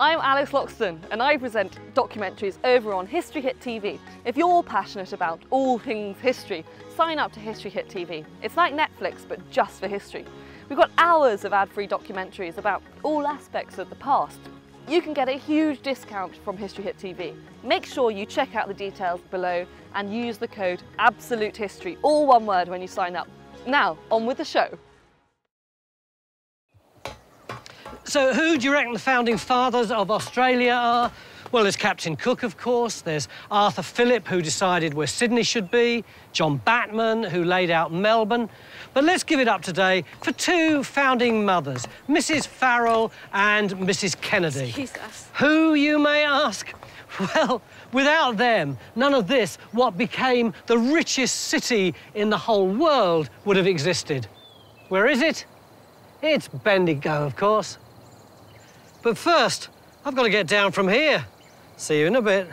I'm Alice Loxton and I present documentaries over on History Hit TV. If you're passionate about all things history, sign up to History Hit TV. It's like Netflix but just for history. We've got hours of ad-free documentaries about all aspects of the past. You can get a huge discount from History Hit TV. Make sure you check out the details below and use the code Absolute History, all one word, when you sign up. Now, on with the show. So who do you reckon the founding fathers of Australia are? Well, there's Captain Cook, of course. There's Arthur Phillip, who decided where Sydney should be. John Batman, who laid out Melbourne. But let's give it up today for two founding mothers, Mrs. Farrell and Mrs. Kennedy. Excuse us. Who, you may ask? Well, without them, none of this, what became the richest city in the whole world, would have existed. Where is it? It's Bendigo, of course. But first, I've got to get down from here. See you in a bit.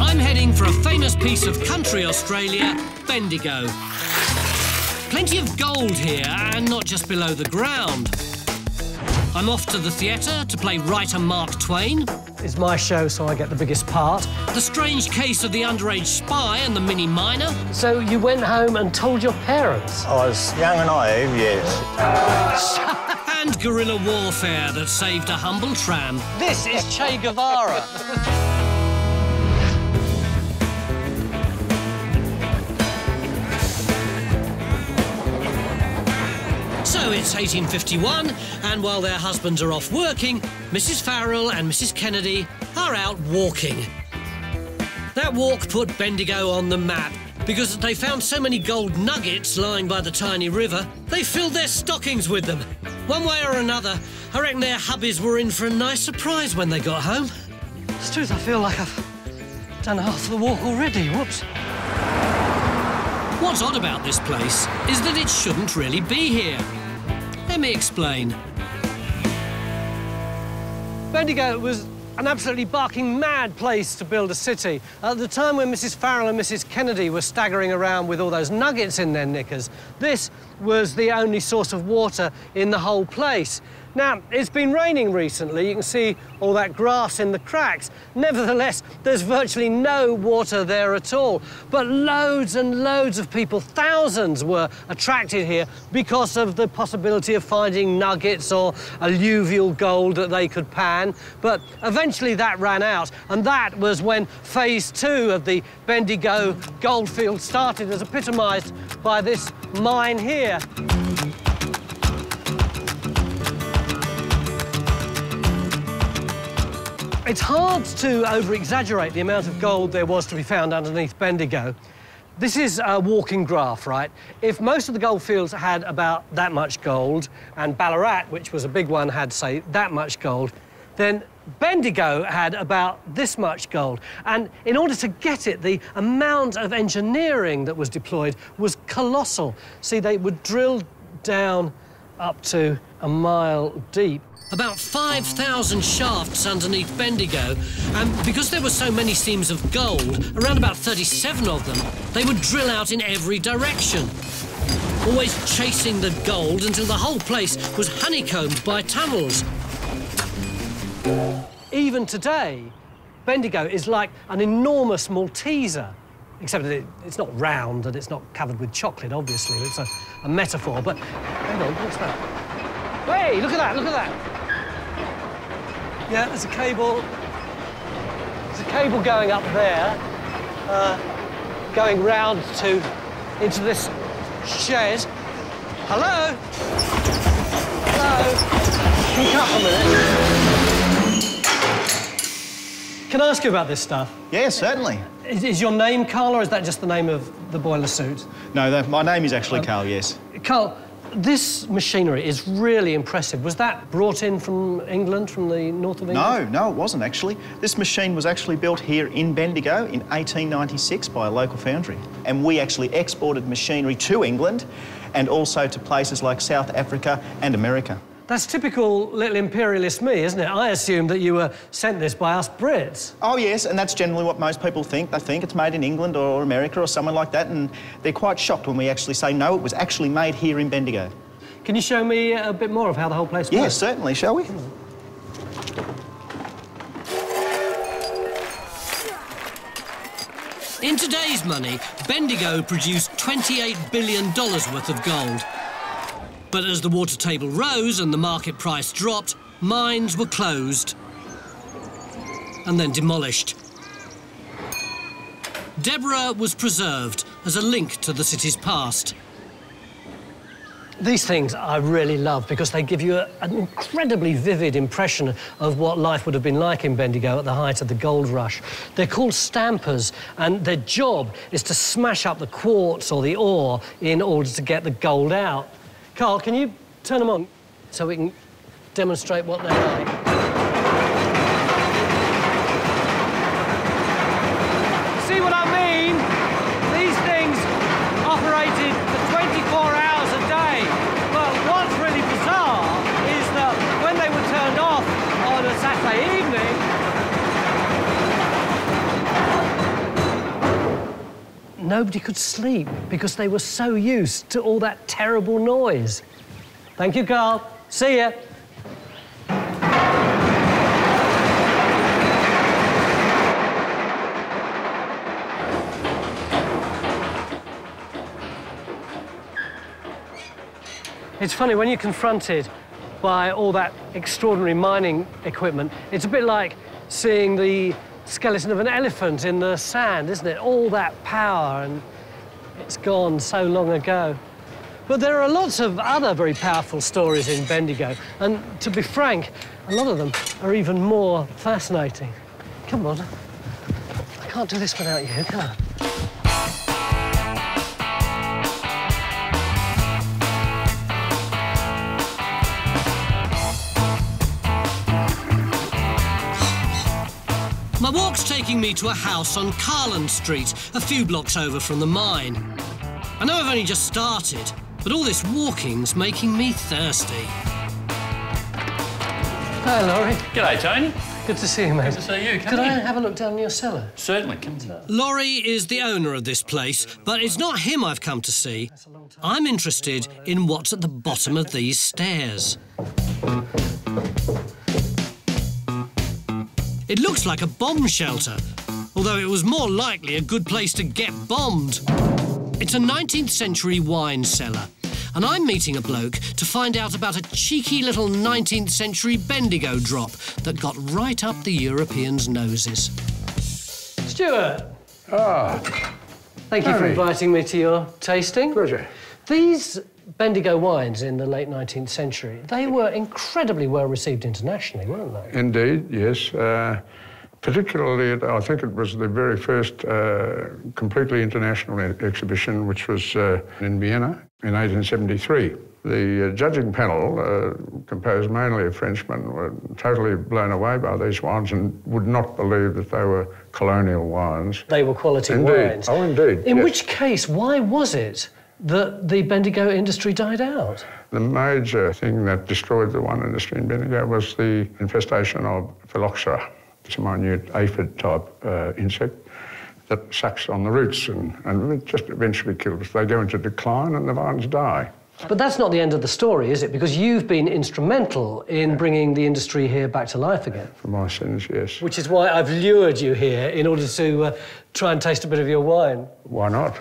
I'm heading for a famous piece of country Australia, Bendigo. Plenty of gold here, and not just below the ground. I'm off to the theatre to play writer Mark Twain. It's my show, so I get the biggest part. The Strange Case of the Underage Spy and the Mini Miner. So you went home and told your parents? I was young and naive, yes. And guerrilla warfare that saved a humble tram. This is Che Guevara. So it's 1851, and while their husbands are off working, Mrs. Farrell and Mrs. Kennedy are out walking. That walk put Bendigo on the map, because they found so many gold nuggets lying by the tiny river, they filled their stockings with them. One way or another, I reckon their hubbies were in for a nice surprise when they got home. It's true, I feel like I've done half the walk already, whoops. What's odd about this place is that it shouldn't really be here. Let me explain. Bendigo was an absolutely barking mad place to build a city. At the time when Mrs. Farrell and Mrs. Kennedy were staggering around with all those nuggets in their knickers, this was the only source of water in the whole place. Now, it's been raining recently. You can see all that grass in the cracks. Nevertheless, there's virtually no water there at all. But loads and loads of people, thousands, were attracted here because of the possibility of finding nuggets or alluvial gold that they could pan. But eventually that ran out, and that was when phase 2 of the Bendigo goldfield started, as epitomised by this mine here. It's hard to over-exaggerate the amount of gold there was to be found underneath Bendigo. This is a walking graph, right? If most of the goldfields had about that much gold, and Ballarat, which was a big one, had, say, that much gold, then Bendigo had about this much gold. And in order to get it, the amount of engineering that was deployed was colossal. See, they would drill down up to a mile deep. About 5,000 shafts underneath Bendigo, and because there were so many seams of gold, around about 37 of them, they would drill out in every direction, always chasing the gold until the whole place was honeycombed by tunnels. Even today, Bendigo is like an enormous Malteser, except that it's not round and it's not covered with chocolate, obviously. It's a metaphor, but hang on, what's that? Hey, look at that, look at that. Yeah, there's a cable. There's a cable going up there, going round into this shed. Hello? Hello? Can you come a minute? Can I ask you about this stuff? Yeah, certainly. Is your name Carl, or is that just the name of the boiler suit? No, my name is actually Carl, yes. Carl, This machinery is really impressive. Was that brought in from England, from the north of England? No, no, it wasn't actually. This machine was actually built here in Bendigo in 1896 by a local foundry. And we actually exported machinery to England and also to places like South Africa and America. That's typical little imperialist me, isn't it? I assume that you were sent this by us Brits. Oh, yes, and that's generally what most people think. They think it's made in England or America or somewhere like that, and they're quite shocked when we actually say, no, it was actually made here in Bendigo. Can you show me a bit more of how the whole place works? Yes, certainly, shall we? In today's money, Bendigo produced $28 billion worth of gold. But as the water table rose and the market price dropped, mines were closed and then demolished. Deborah was preserved as a link to the city's past. These things I really love because they give you an incredibly vivid impression of what life would have been like in Bendigo at the height of the gold rush. They're called stampers, and their job is to smash up the quartz or the ore in order to get the gold out. Carl, can you turn them on so we can demonstrate what they're like? See what I mean? These things operated for 24 hours a day. But what's really bizarre is that when they were turned off on a Saturday evening, nobody could sleep because they were so used to all that terrible noise. Thank you, Carl. See ya. It's funny, when you're confronted by all that extraordinary mining equipment, it's a bit like seeing the skeleton of an elephant in the sand, isn't it? All that power, and it's gone so long ago. But there are lots of other very powerful stories in Bendigo, and to be frank, a lot of them are even more fascinating. Come on. I can't do this without you, can I? My walk's taking me to a house on Carland Street, a few blocks over from the mine. I know I've only just started, but all this walking's making me thirsty. Hi, Laurie. G'day, Tony. Good to see you, mate. Good to see you. Could I have a look down in your cellar? Certainly. Laurie is the owner of this place, but it's not him I've come to see. I'm interested in what's at the bottom of these stairs. It looks like a bomb shelter, although it was more likely a good place to get bombed. It's a 19th century wine cellar, and I'm meeting a bloke to find out about a cheeky little 19th century Bendigo drop that got right up the Europeans' noses. Stuart! Ah. Thank you for inviting me to your tasting. Pleasure. These Bendigo wines in the late 19th century, they were incredibly well received internationally, weren't they? Indeed, yes. Particularly, I think it was the very first completely international exhibition, which was in Vienna in 1873. The judging panel, composed mainly of Frenchmen, were totally blown away by these wines and would not believe that they were colonial wines. They were quality wines. Oh, indeed. In which case, why was it that the Bendigo industry died out? The major thing that destroyed the wine industry in Bendigo was the infestation of phylloxera. It's a minute aphid-type insect that sucks on the roots and just eventually kills. They go into decline and the vines die. But that's not the end of the story, is it? Because you've been instrumental in bringing the industry here back to life again. For my sins, yes. Which is why I've lured you here in order to try and taste a bit of your wine. Why not?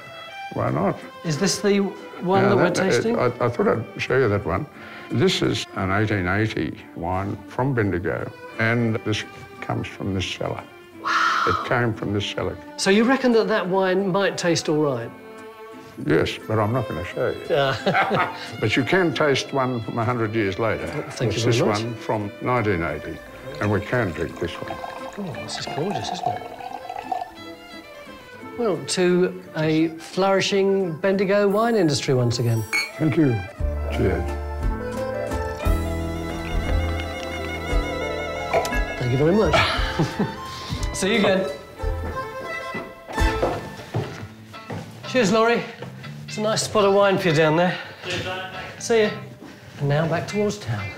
Why not? Is this the one that we're tasting? I thought I'd show you that one. This is an 1880 wine from Bendigo, and this comes from this cellar. Wow. It came from this cellar. So you reckon that that wine might taste all right? Yes, but I'm not going to show you. But you can taste one from 100 years later. Thank you very much. This one from 1980, and we can drink this one. Oh, this is gorgeous, isn't it? Well, to a flourishing Bendigo wine industry once again. Thank you. Cheers. Thank you very much. See you again. Cheers, Laurie. It's a nice spot of wine for you down there. Cheers, Dad. See you. And now back towards town.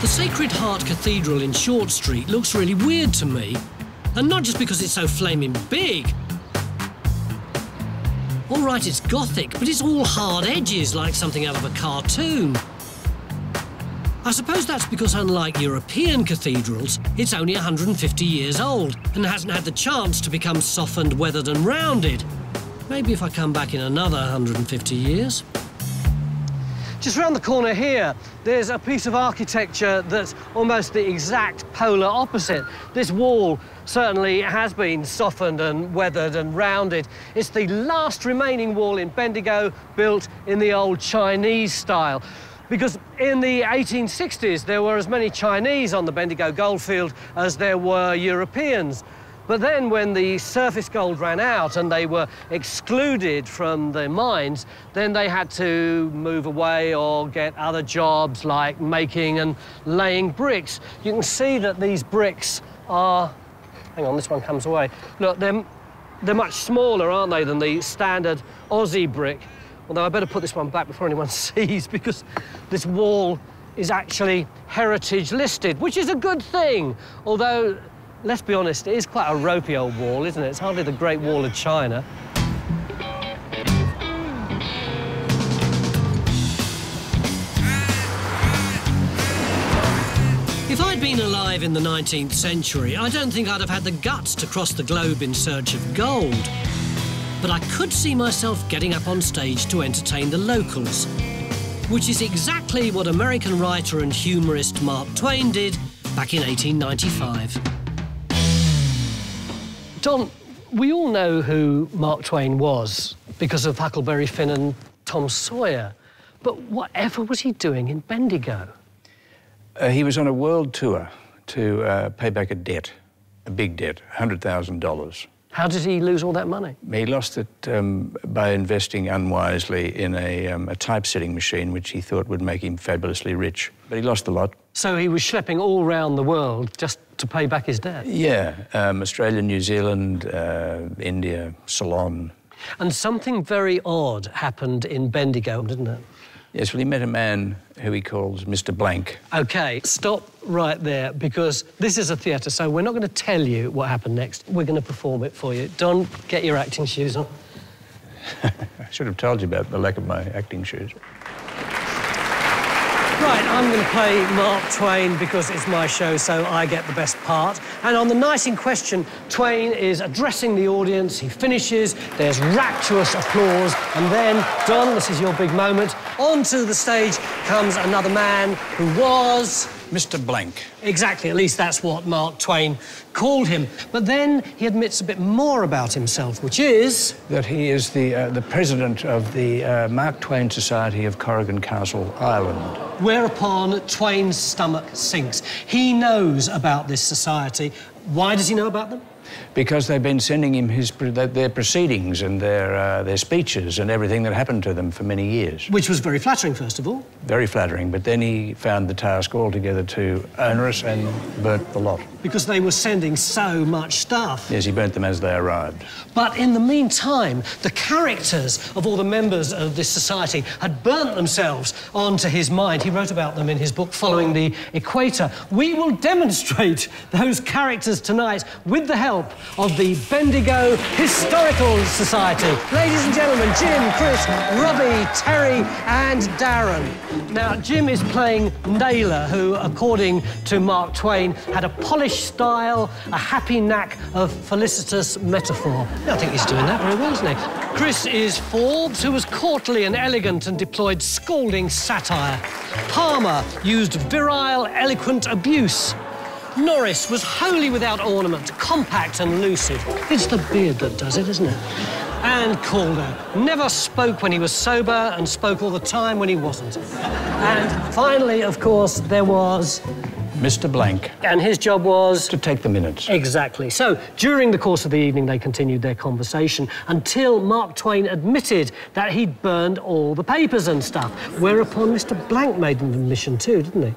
The Sacred Heart Cathedral in Short Street looks really weird to me, and not just because it's so flaming big. All right, it's Gothic, but it's all hard edges like something out of a cartoon. I suppose that's because, unlike European cathedrals, it's only 150 years old and hasn't had the chance to become softened, weathered and rounded. Maybe if I come back in another 150 years. Just round the corner here, there's a piece of architecture that's almost the exact polar opposite. This wall certainly has been softened and weathered and rounded. It's the last remaining wall in Bendigo built in the old Chinese style. Because in the 1860s, there were as many Chinese on the Bendigo goldfield as there were Europeans. But then when the surface gold ran out and they were excluded from the mines, then they had to move away or get other jobs like making and laying bricks. You can see that these bricks are... Hang on, this one comes away. Look, they're much smaller, aren't they, than the standard Aussie brick. Although I better put this one back before anyone sees, because this wall is actually heritage listed, which is a good thing, although... Let's be honest, it is quite a ropey old wall, isn't it? It's hardly the Great Wall of China. If I'd been alive in the 19th century, I don't think I'd have had the guts to cross the globe in search of gold. But I could see myself getting up on stage to entertain the locals, which is exactly what American writer and humorist Mark Twain did back in 1895. Tom, we all know who Mark Twain was because of Huckleberry Finn and Tom Sawyer, but whatever was he doing in Bendigo? He was on a world tour to pay back a debt, a big debt, $100,000. How did he lose all that money? He lost it by investing unwisely in a typesetting machine, which he thought would make him fabulously rich. But he lost the lot. So he was schlepping all round the world just to pay back his debt? Yeah. Australia, New Zealand, India, Ceylon. And something very odd happened in Bendigo, didn't it? Yes, well, he met a man who he calls Mr. Blank. OK, stop right there, because this is a theatre, so we're not going to tell you what happened next. We're going to perform it for you. Don, get your acting shoes on. I should have told you about the lack of my acting shoes. Right, I'm going to play Mark Twain because it's my show, so I get the best part. And on the night in question, Twain is addressing the audience. He finishes, there's rapturous applause, and then, Don, this is your big moment, onto the stage comes another man who was... Mr. Blank. Exactly, at least that's what Mark Twain called him. But then he admits a bit more about himself, which is... That he is the president of the Mark Twain Society of Corrigan Castle, Ireland. Whereupon Twain's stomach sinks. He knows about this society. Why does he know about them? Because they've been sending him their proceedings and their speeches and everything that happened to them for many years. Which was very flattering, first of all. Very flattering, but then he found the task altogether too onerous and burnt the lot. Because they were sending so much stuff. Yes, he burnt them as they arrived. But in the meantime, the characters of all the members of this society had burnt themselves onto his mind. He wrote about them in his book, Following the Equator. We will demonstrate those characters tonight with the help of the Bendigo Historical Society. Ladies and gentlemen, Jim, Chris, Robbie, Terry and Darren. Now, Jim is playing Naylor, who, according to Mark Twain, had a polished style, a happy knack of felicitous metaphor. I think he's doing that very well, isn't he? Chris is Forbes, who was courtly and elegant and deployed scalding satire. Palmer used virile, eloquent abuse. Norris was wholly without ornament, compact and lucid. It's the beard that does it, isn't it? And Calder never spoke when he was sober and spoke all the time when he wasn't. And finally, of course, there was Mr. Blank. And his job was? To take the minutes. Exactly. So during the course of the evening, they continued their conversation until Mark Twain admitted that he'd burned all the papers and stuff, whereupon Mr. Blank made an admission too, didn't he?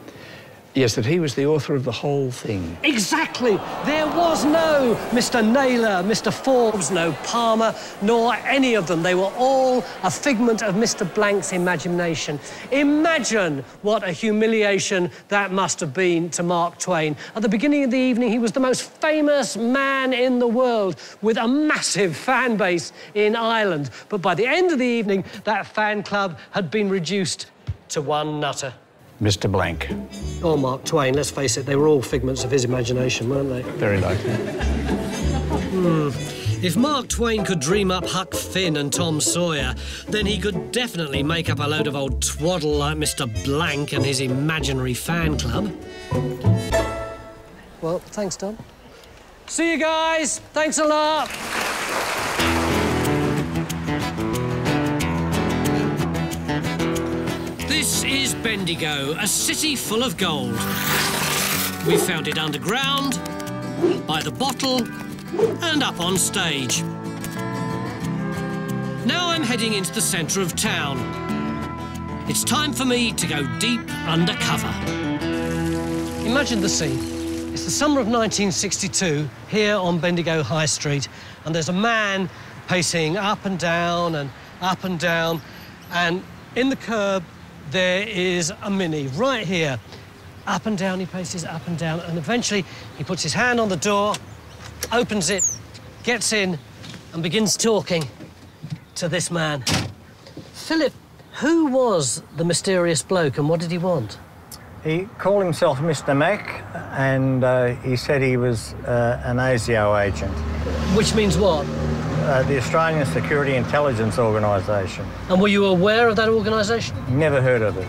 Yes, that he was the author of the whole thing. Exactly. There was no Mr. Naylor, Mr. Forbes, no Palmer, nor any of them. They were all a figment of Mr. Blank's imagination. Imagine what a humiliation that must have been to Mark Twain. At the beginning of the evening, he was the most famous man in the world with a massive fan base in Ireland. But by the end of the evening, that fan club had been reduced to one nutter. Mr. Blank. Or Mark Twain, let's face it, they were all figments of his imagination, weren't they? Very likely. If Mark Twain could dream up Huck Finn and Tom Sawyer, then he could definitely make up a load of old twaddle like Mr. Blank and his imaginary fan club. Well, thanks, Tom. See you guys. Thanks a lot. This is Bendigo, a city full of gold. We found it underground, by the bottle, and up on stage. Now I'm heading into the centre of town. It's time for me to go deep undercover. Imagine the scene. It's the summer of 1962, here on Bendigo High Street, and there's a man pacing up and down and up and down, and in the curb, there is a mini right here. Up and down he paces, up and down, and eventually he puts his hand on the door, opens it, gets in, and begins talking to this man. Philip, who was the mysterious bloke and what did he want? He called himself Mr. Mac, and he said he was an ASIO agent. Which means what? The Australian Security Intelligence Organisation. And were you aware of that organisation? Never heard of it.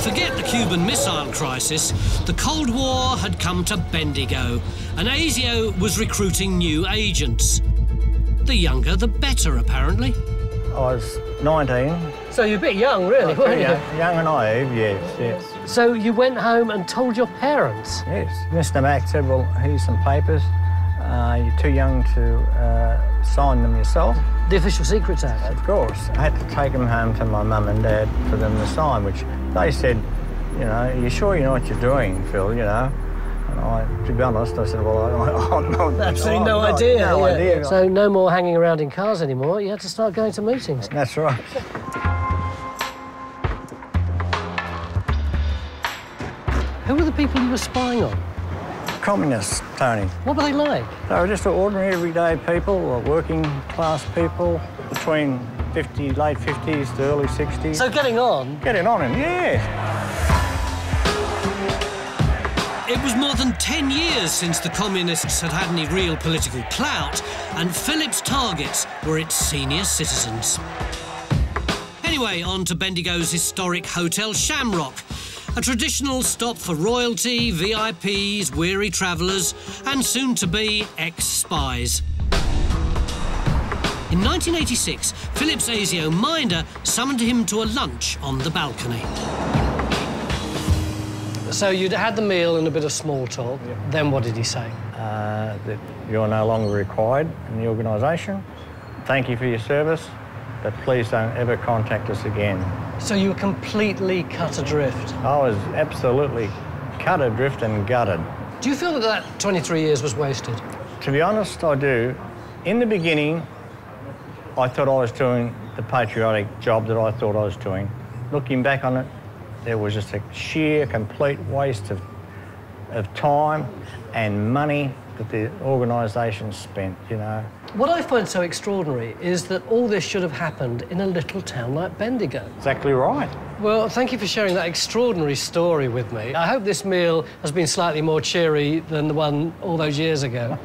Forget the Cuban Missile Crisis. The Cold War had come to Bendigo, and ASIO was recruiting new agents. The younger, the better, apparently. I was 19. So you're a bit young, really, weren't you? Young and naive, yes, yes. So you went home and told your parents? Yes. Mr. Mack said, well, here's some papers. You're too young to sign them yourself. The Official Secrets Act? Of course. I had to take them home to my mum and dad for them to sign, which they said, you know, are you sure you know what you're doing, Phil, you know? And I, to be honest, I said, well, I've absolutely no idea. So no more hanging around in cars anymore. You had to start going to meetings. That's right. Who were the people you were spying on? Communists, Tony. What were they like? They were just ordinary, everyday people, or working class people, between late 50s to early 60s. So getting on? Getting on, yeah. It was more than 10 years since the Communists had had any real political clout, and Philip's targets were its senior citizens. Anyway, on to Bendigo's historic Hotel Shamrock, a traditional stop for royalty, VIPs, weary travellers, and soon-to-be ex-spies. In 1986, Philip's ASIO minder summoned him to a lunch on the balcony. So you'd had the meal and a bit of small talk. Yep. Then what did he say? That you're no longer required in the organisation. Thank you for your service, but please don't ever contact us again. So you were completely cut adrift? I was absolutely cut adrift and gutted. Do you feel that that 23 years was wasted? To be honest, I do. In the beginning, I thought I was doing the patriotic job that I thought I was doing. Looking back on it, there was just a sheer, complete waste of time and money that the organisation spent, you know. What I find so extraordinary is that all this should have happened in a little town like Bendigo. Exactly right. Well, thank you for sharing that extraordinary story with me. I hope this meal has been slightly more cheery than the one all those years ago.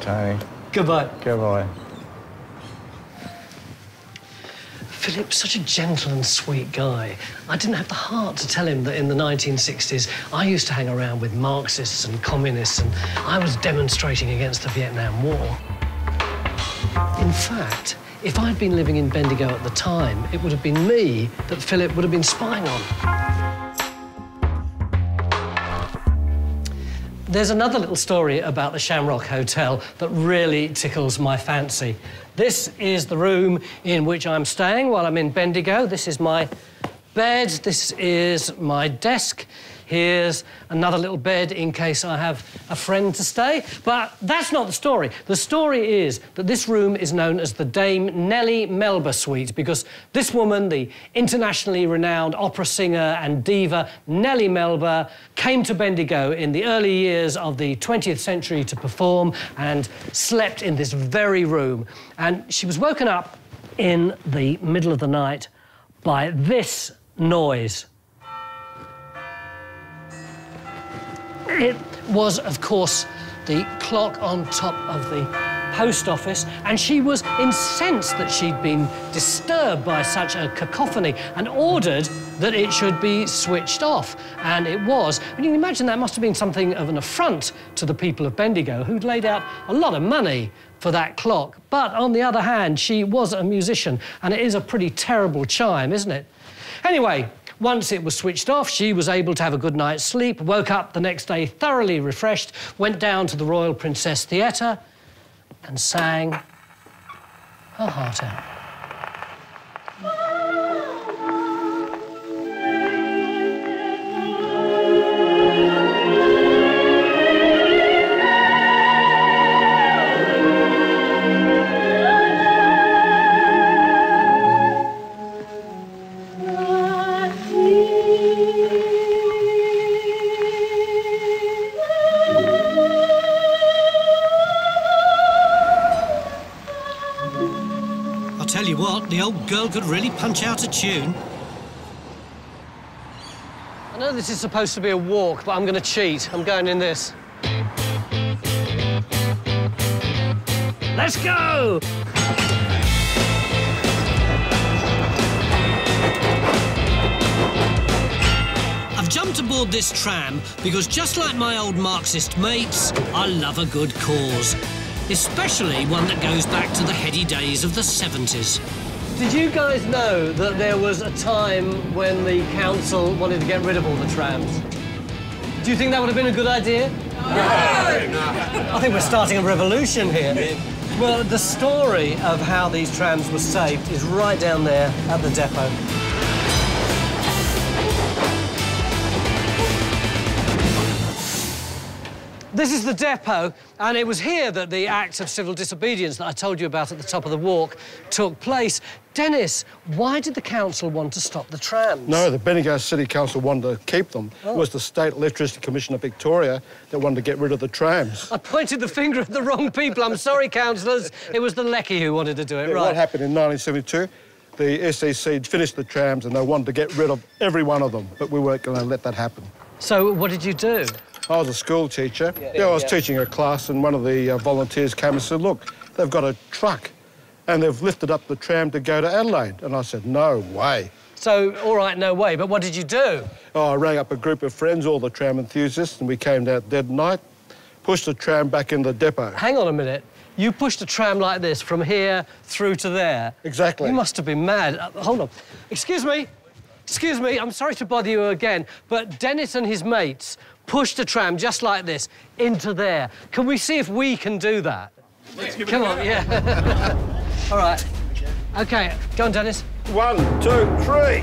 Tony. Goodbye. Goodbye. Philip's such a gentle and sweet guy. I didn't have the heart to tell him that in the 1960s I used to hang around with Marxists and communists and I was demonstrating against the Vietnam War. In fact, if I'd been living in Bendigo at the time, it would have been me that Philip would have been spying on. There's another little story about the Shamrock Hotel that really tickles my fancy. This is the room in which I'm staying while I'm in Bendigo. This is my bed. This is my desk. Here's another little bed in case I have a friend to stay. But that's not the story. The story is that this room is known as the Dame Nellie Melba Suite because this woman, the internationally renowned opera singer and diva Nellie Melba, came to Bendigo in the early years of the 20th century to perform and slept in this very room. And she was woken up in the middle of the night by this noise. It was, of course, the clock on top of the post office, and she was incensed that she'd been disturbed by such a cacophony and ordered that it should be switched off, and it was. And you can imagine that must have been something of an affront to the people of Bendigo, who'd laid out a lot of money for that clock. But on the other hand, she was a musician, and it is a pretty terrible chime, isn't it? Anyway, once it was switched off, she was able to have a good night's sleep, woke up the next day thoroughly refreshed, went down to the Royal Princess Theatre and sang her heart out. The old girl could really punch out a tune. I know this is supposed to be a walk, but I'm going to cheat. I'm going in this. Let's go! I've jumped aboard this tram because, just like my old Marxist mates, I love a good cause, especially one that goes back to the heady days of the 70s. Did you guys know that there was a time when the council wanted to get rid of all the trams? Do you think that would have been a good idea? No. I think we're starting a revolution here. Well, the story of how these trams were saved is right down there at the depot. This is the depot, and it was here that the act of civil disobedience that I told you about at the top of the walk took place. Dennis, why did the council want to stop the trams? No, the Bendigo City Council wanted to keep them. Oh. It was the State Electricity Commission of Victoria that wanted to get rid of the trams. I pointed the finger at the wrong people. I'm sorry, councillors. It was the Lecky who wanted to do it, right? What happened in 1972? The SEC finished the trams, and they wanted to get rid of every one of them, but we weren't going to let that happen. So what did you do? I was a school teacher. Yeah, I was teaching a class, and one of the volunteers came and said, look, they've got a truck and they've lifted up the tram to go to Adelaide. And I said, no way. So, all right, no way, but what did you do? Oh, I rang up a group of friends, all the tram enthusiasts, and we came down dead night, pushed the tram back in the depot. Hang on a minute. You pushed a tram like this from here through to there? Exactly. You must have been mad. Hold on. Excuse me. Excuse me. I'm sorry to bother you again, but Dennis and his mates pushed a tram just like this into there. Can we see if we can do that? Let's give it a go. Come on, yeah. All right. OK, go on, Dennis. 1, 2, 3.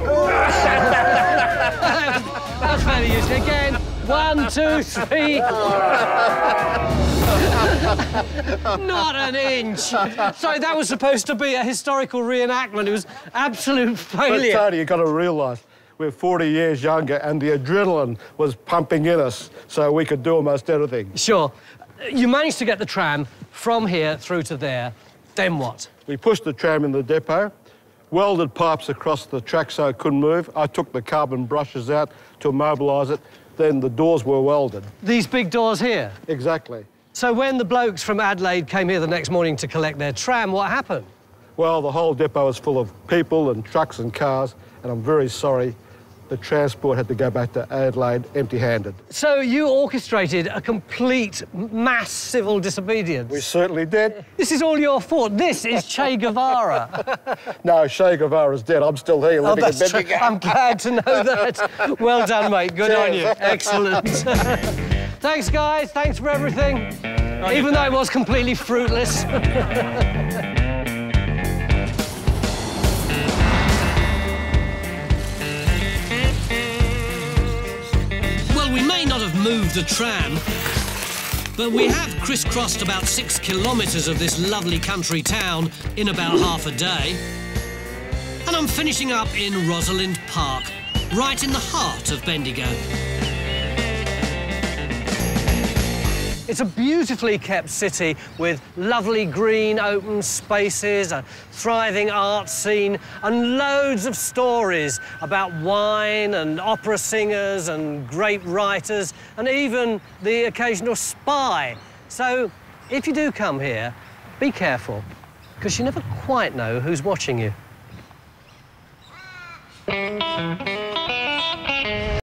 That's fairly useful. Again, 1, 2, 3. Not an inch. Sorry, that was supposed to be a historical reenactment. It was absolute failure. But, Tony, you've got to realise, we're 40 years younger, and the adrenaline was pumping in us, so we could do almost anything. Sure. You managed to get the tram from here through to there. Then what? We pushed the tram in the depot, welded pipes across the track so it couldn't move. I took the carbon brushes out to immobilise it. Then the doors were welded. These big doors here? Exactly. So when the blokes from Adelaide came here the next morning to collect their tram, what happened? Well, the whole depot was full of people and trucks and cars, and I'm very sorry. The transport had to go back to Adelaide empty-handed. So you orchestrated a complete mass civil disobedience? We certainly did. This is all your fault. This is Che Guevara. No, Che Guevara's dead. I'm still here living in Bendigo. I'm glad to know that. Well done, mate. Good on you. Excellent. Thanks, guys. Thanks for everything. Even though it was completely fruitless. Well, we may not have moved the tram, but we have crisscrossed about 6 kilometres of this lovely country town in about half a day. And I'm finishing up in Rosalind Park, right in the heart of Bendigo. It's a beautifully kept city with lovely green open spaces, a thriving art scene, and loads of stories about wine and opera singers and great writers, and even the occasional spy. So if you do come here, be careful, because you never quite know who's watching you.